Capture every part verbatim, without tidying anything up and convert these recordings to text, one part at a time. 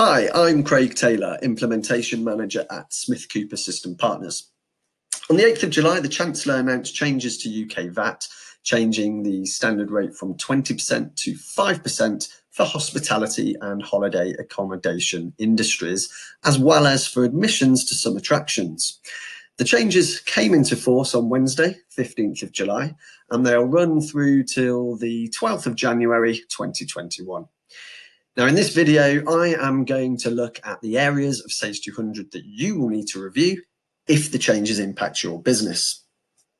Hi, I'm Craig Taylor, Implementation Manager at Smith Cooper System Partners. On the eighth of July, the Chancellor announced changes to U K V A T, changing the standard rate from twenty percent to five percent for hospitality and holiday accommodation industries, as well as for admissions to some attractions. The changes came into force on Wednesday, fifteenth of July, and they'll run through till the twelfth of January twenty twenty-one. Now, in this video, I am going to look at the areas of Sage two hundred that you will need to review if the changes impact your business.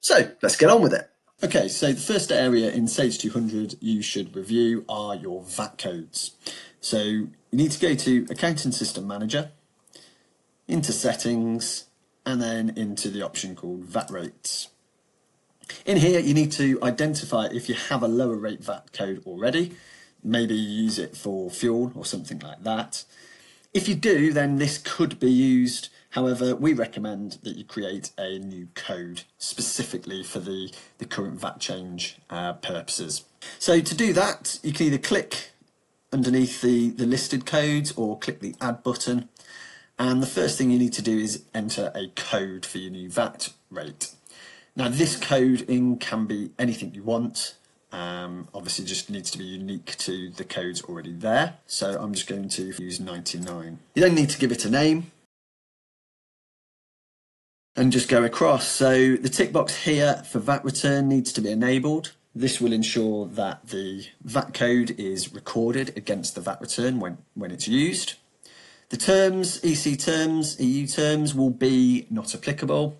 So let's get on with it. Okay, so the first area in Sage two hundred you should review are your V A T codes. So you need to go to Accounting System Manager, into Settings, and then into the option called V A T Rates. In here, you need to identify if you have a lower rate V A T code already. Maybe you use it for fuel or something like that. If you do, then this could be used. However, we recommend that you create a new code specifically for the, the current V A T change uh, purposes. So to do that, you can either click underneath the, the listed codes or click the Add button. And the first thing you need to do is enter a code for your new V A T rate. Now, this coding can be anything you want. Um, obviously just needs to be unique to the codes already there. So I'm just going to use ninety-nine. You then need to give it a name and just go across. So the tick box here for V A T return needs to be enabled. This will ensure that the V A T code is recorded against the V A T return when, when it's used. The terms, E C terms, E U terms, will be not applicable.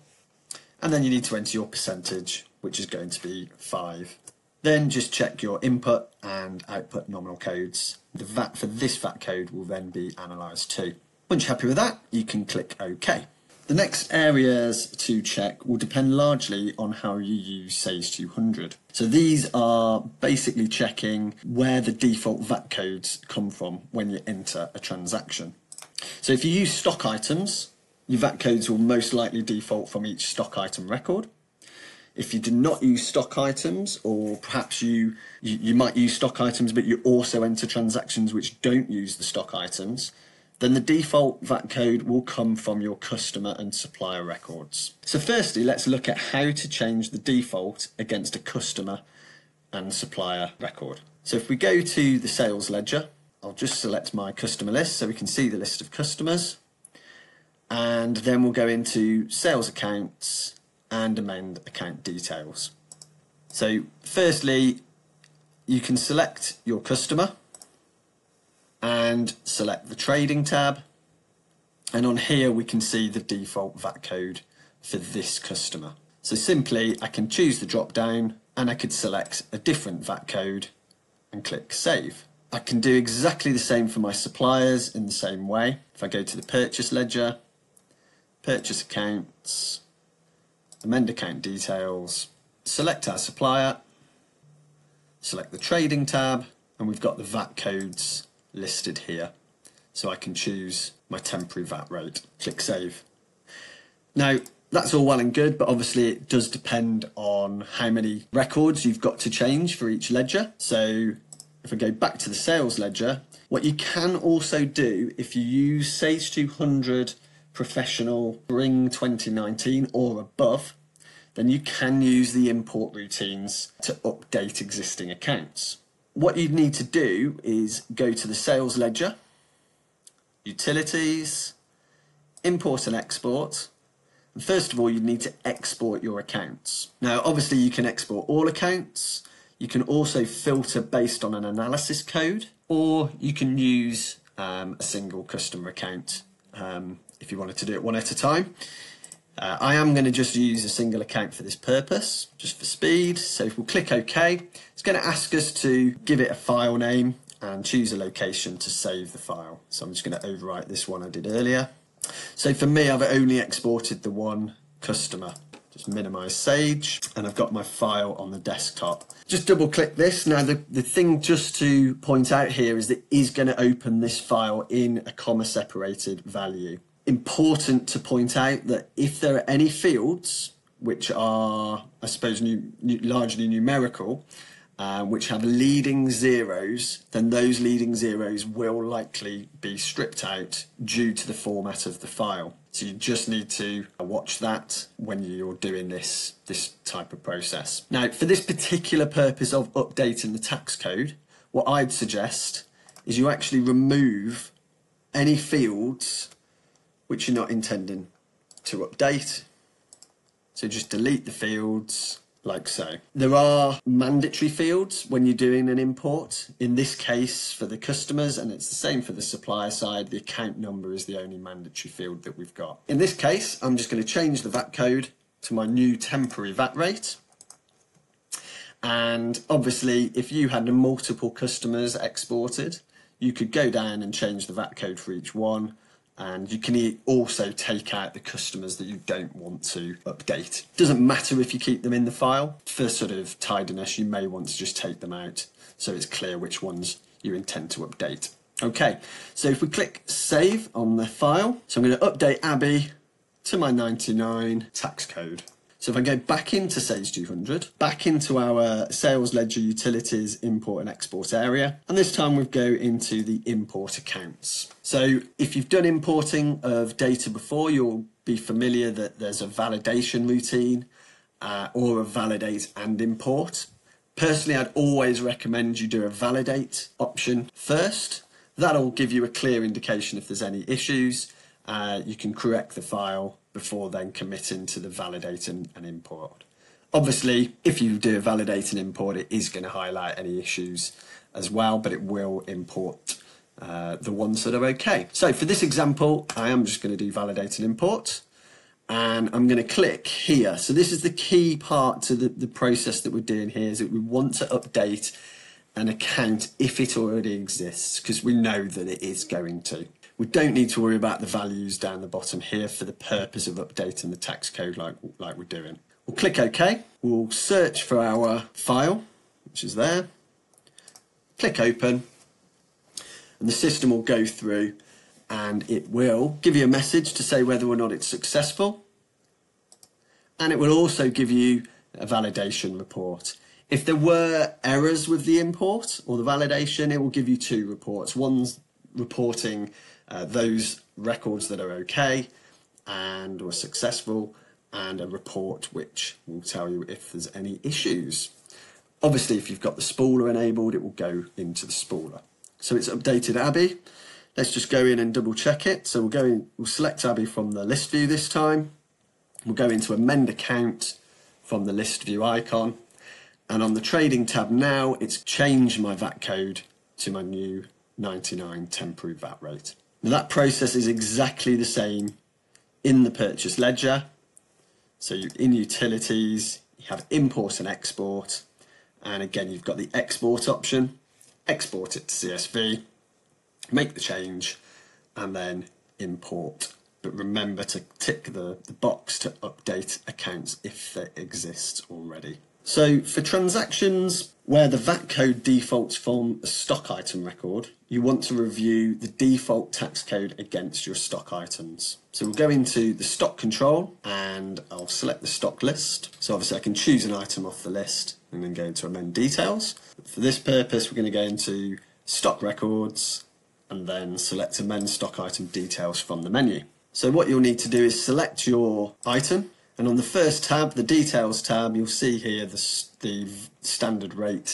And then you need to enter your percentage, which is going to be five. Then just check your input and output nominal codes. The V A T for this V A T code will then be analysed too. Once you're happy with that, you can click OK. The next areas to check will depend largely on how you use Sage two hundred. So these are basically checking where the default V A T codes come from when you enter a transaction. So if you use stock items, your V A T codes will most likely default from each stock item record. If you do not use stock items, or perhaps you, you, you might use stock items, but you also enter transactions which don't use the stock items, then the default V A T code will come from your customer and supplier records. So firstly, let's look at how to change the default against a customer and supplier record. So if we go to the sales ledger, I'll just select my customer list so we can see the list of customers. And then we'll go into sales accounts and amend account details. So firstly, you can select your customer and select the trading tab, and on here we can see the default V A T code for this customer. So simply I can choose the drop down and I could select a different V A T code and click save. I can do exactly the same for my suppliers in the same way. If I go to the purchase ledger, purchase accounts, amend account details, select our supplier, select the trading tab, and we've got the V A T codes listed here. So I can choose my temporary V A T rate, click save. Now, that's all well and good, but obviously it does depend on how many records you've got to change for each ledger. So if I go back to the sales ledger, what you can also do if you use Sage two hundred Professional Spring twenty nineteen or above, then you can use the import routines to update existing accounts. What you'd need to do is go to the sales ledger, utilities, import and export. And first of all, you need to export your accounts. Now, obviously you can export all accounts. You can also filter based on an analysis code, or you can use um, a single customer account um, if you wanted to do it one at a time. Uh, I am going to just use a single account for this purpose, just for speed. So if we'll click OK, it's going to ask us to give it a file name and choose a location to save the file. So I'm just going to overwrite this one I did earlier. So for me, I've only exported the one customer. Just minimize Sage, and I've got my file on the desktop. Just double click this. Now the, the thing just to point out here is that it is going to open this file in a comma separated value. Important to point out that if there are any fields which are, I suppose, new, new, largely numerical, uh, which have leading zeros, then those leading zeros will likely be stripped out due to the format of the file. So you just need to watch that when you're doing this, this type of process. Now, for this particular purpose of updating the tax code, what I'd suggest is you actually remove any fields which you're not intending to update. So just delete the fields like so. There are mandatory fields when you're doing an import. In this case for the customers, and it's the same for the supplier side, the account number is the only mandatory field that we've got. In this case, I'm just going to change the V A T code to my new temporary V A T rate. And obviously, if you had multiple customers exported, you could go down and change the V A T code for each one. And you can also take out the customers that you don't want to update. Doesn't matter if you keep them in the file. For sort of tidiness, you may want to just take them out so it's clear which ones you intend to update. Okay, so if we click save on the file, so I'm going to update Abby to my ninety-nine tax code. So if I go back into Sage two hundred, back into our sales ledger utilities import and export area, and this time we'll go into the import accounts. So if you've done importing of data before, you'll be familiar that there's a validation routine uh, or a validate and import. Personally, I'd always recommend you do a validate option first. That'll give you a clear indication if there's any issues. Uh, you can correct the file before then committing to the validate and, and import. Obviously, if you do a validate and import, it is going to highlight any issues as well, but it will import uh, the ones that are okay. So for this example, I am just going to do validate and import, and I'm going to click here. So this is the key part to the, the process that we're doing here, is that we want to update an account if it already exists, because we know that it is going to. We don't need to worry about the values down the bottom here for the purpose of updating the tax code like, like we're doing. We'll click OK. We'll search for our file, which is there. Click open. And the system will go through and it will give you a message to say whether or not it's successful. And it will also give you a validation report. If there were errors with the import or the validation, it will give you two reports. One's reporting Uh, those records that are okay and were successful, and a report which will tell you if there's any issues. Obviously, if you've got the spooler enabled, it will go into the spooler. So it's updated Abby. Let's just go in and double check it. So we'll go in, we'll select Abby from the list view this time. We'll go into amend account from the list view icon. And on the trading tab now, it's changed my V A T code to my new ninety-nine temporary V A T rate. Now that process is exactly the same in the purchase ledger. So you, in utilities, you have import and export. And again, you've got the export option, export it to C S V, make the change, and then import. But remember to tick the, the box to update accounts if they exist already. So for transactions where the V A T code defaults from a stock item record, you want to review the default tax code against your stock items. So we'll go into the stock control and I'll select the stock list. So obviously I can choose an item off the list and then go into amend details. For this purpose, we're going to go into stock records and then select amend stock item details from the menu. So what you'll need to do is select your item. And on the first tab, the details tab, you'll see here the, the standard rate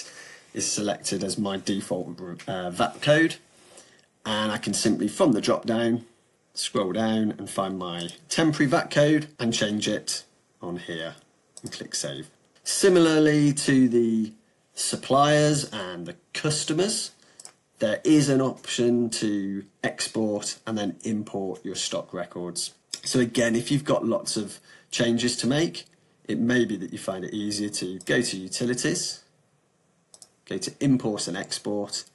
is selected as my default uh, V A T code. And I can simply, from the drop down, scroll down and find my temporary V A T code and change it on here and click save. Similarly to the suppliers and the customers, there is an option to export and then import your stock records. So again, if you've got lots of changes to make, it may be that you find it easier to go to utilities, go to import and export,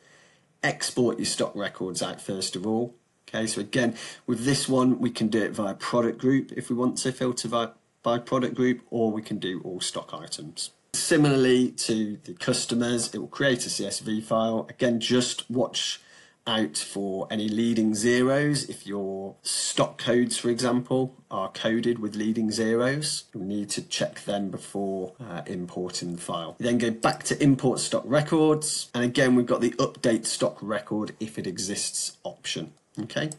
export your stock records out first of all. Okay, so again, with this one, we can do it via product group if we want to filter by, by product group, or we can do all stock items. Similarly to the customers, it will create a C S V file. Again, just watch out for any leading zeros. If your stock codes, for example, are coded with leading zeros, you'll need to check them before uh, importing the file. You then go back to import stock records, and again we've got the update stock record if it exists option. Okay,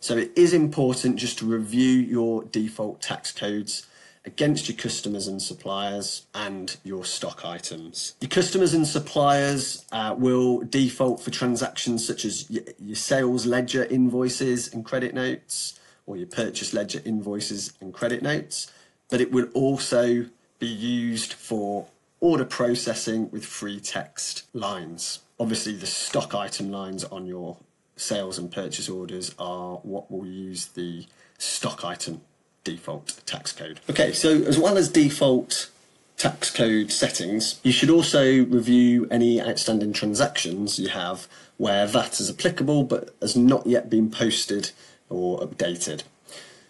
so it is important just to review your default tax codes against your customers and suppliers and your stock items. Your customers and suppliers uh, will default for transactions such as your sales ledger invoices and credit notes, or your purchase ledger invoices and credit notes, but it will also be used for order processing with free text lines. Obviously, the stock item lines on your sales and purchase orders are what will use the stock item default tax code. Okay, so as well as default tax code settings, you should also review any outstanding transactions you have where V A T is applicable but has not yet been posted or updated.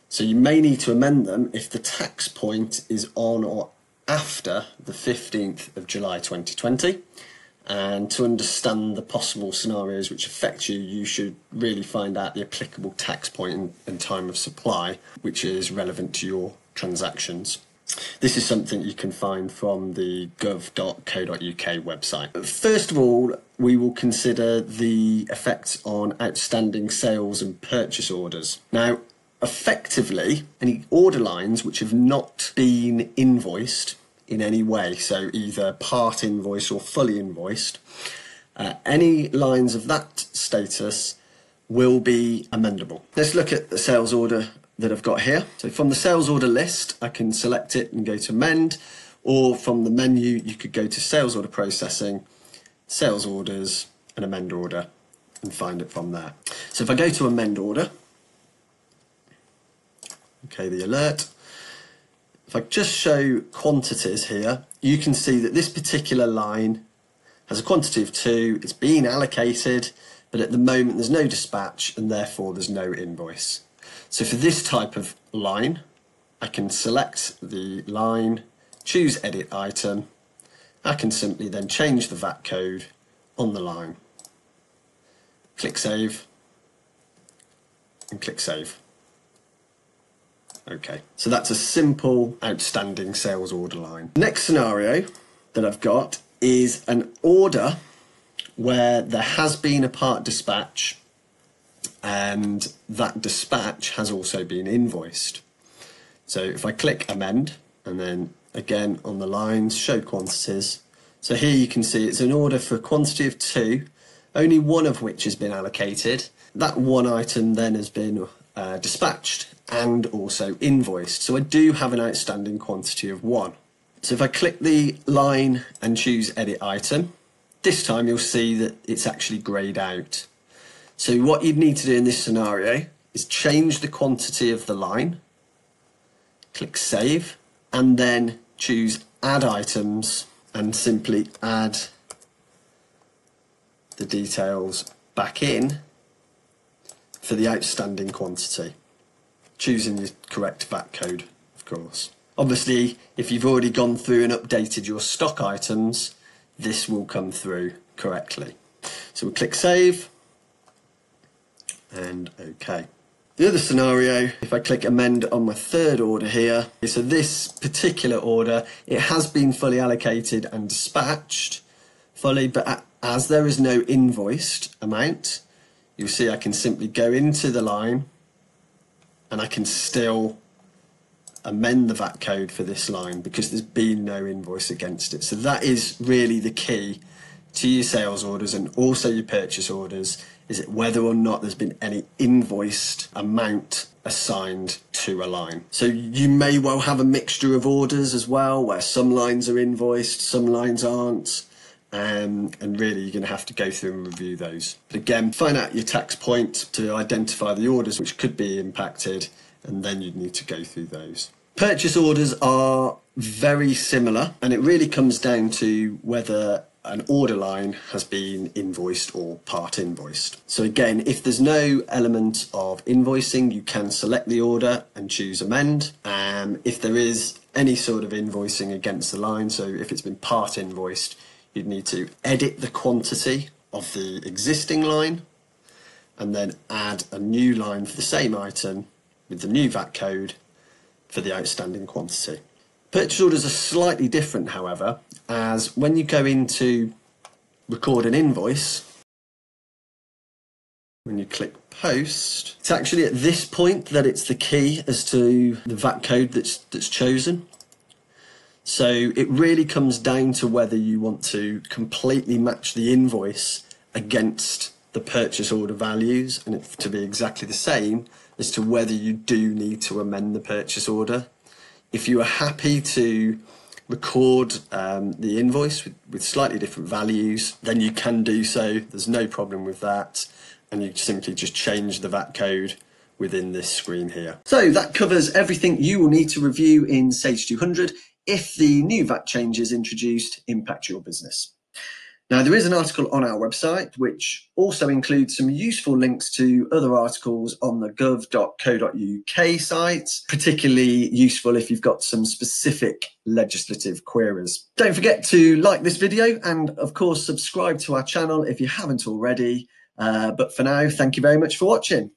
So you may need to amend them if the tax point is on or after the fifteenth of July twenty twenty. And to understand the possible scenarios which affect you, you should really find out the applicable tax point and time of supply, which is relevant to your transactions. This is something you can find from the gov dot co dot U K website. First of all, we will consider the effects on outstanding sales and purchase orders. Now, effectively, any order lines which have not been invoiced in any way, so either part invoice or fully invoiced, uh, any lines of that status will be amendable. Let's look at the sales order that I've got here. So from the sales order list, I can select it and go to amend, or from the menu, you could go to sales order processing, sales orders, and amend order, and find it from there. So if I go to amend order, okay, the alert. If I just show quantities here, you can see that this particular line has a quantity of two, it's been allocated, but at the moment there's no dispatch and therefore there's no invoice. So for this type of line, I can select the line, choose edit item, I can simply then change the V A T code on the line. Click save and click save. Okay, so that's a simple outstanding sales order line. Next scenario that I've got is an order where there has been a part dispatch and that dispatch has also been invoiced. So if I click amend and then again on the lines, show quantities. So here you can see it's an order for a quantity of two, only one of which has been allocated. That one item then has been Uh, dispatched and also invoiced. So I do have an outstanding quantity of one. So if I click the line and choose edit item, this time you'll see that it's actually greyed out. So what you'd need to do in this scenario is change the quantity of the line, click save, and then choose add items and simply add the details back in for the outstanding quantity, choosing the correct V A T code, of course. Obviously, if you've already gone through and updated your stock items, this will come through correctly. So we'll click save and okay. The other scenario, if I click amend on my third order here, so this particular order, it has been fully allocated and dispatched fully, but as there is no invoiced amount, you'll see I can simply go into the line and I can still amend the V A T code for this line because there's been no invoice against it. So that is really the key to your sales orders and also your purchase orders, is it whether or not there's been any invoiced amount assigned to a line. So you may well have a mixture of orders as well, where some lines are invoiced, some lines aren't. Um, and really you're going to have to go through and review those. But again, find out your tax point to identify the orders which could be impacted, and then you'd need to go through those. Purchase orders are very similar, and it really comes down to whether an order line has been invoiced or part invoiced. So again, if there's no element of invoicing, you can select the order and choose amend. Um, if there is any sort of invoicing against the line, so if it's been part invoiced, you'd need to edit the quantity of the existing line and then add a new line for the same item with the new V A T code for the outstanding quantity. Purchase orders are slightly different, however, as when you go in to record an invoice, when you click post, it's actually at this point that it's the key as to the V A T code that's, that's chosen. So it really comes down to whether you want to completely match the invoice against the purchase order values, and it to be exactly the same as to whether you do need to amend the purchase order. If you are happy to record um, the invoice with, with slightly different values, then you can do so. There's no problem with that, and you simply just change the V A T code within this screen here. So that covers everything you will need to review in Sage two hundred if the new V A T changes introduced impact your business. Now, there is an article on our website which also includes some useful links to other articles on the gov dot co dot U K site, particularly useful if you've got some specific legislative queries. Don't forget to like this video and, of course, subscribe to our channel if you haven't already. Uh, but for now, thank you very much for watching.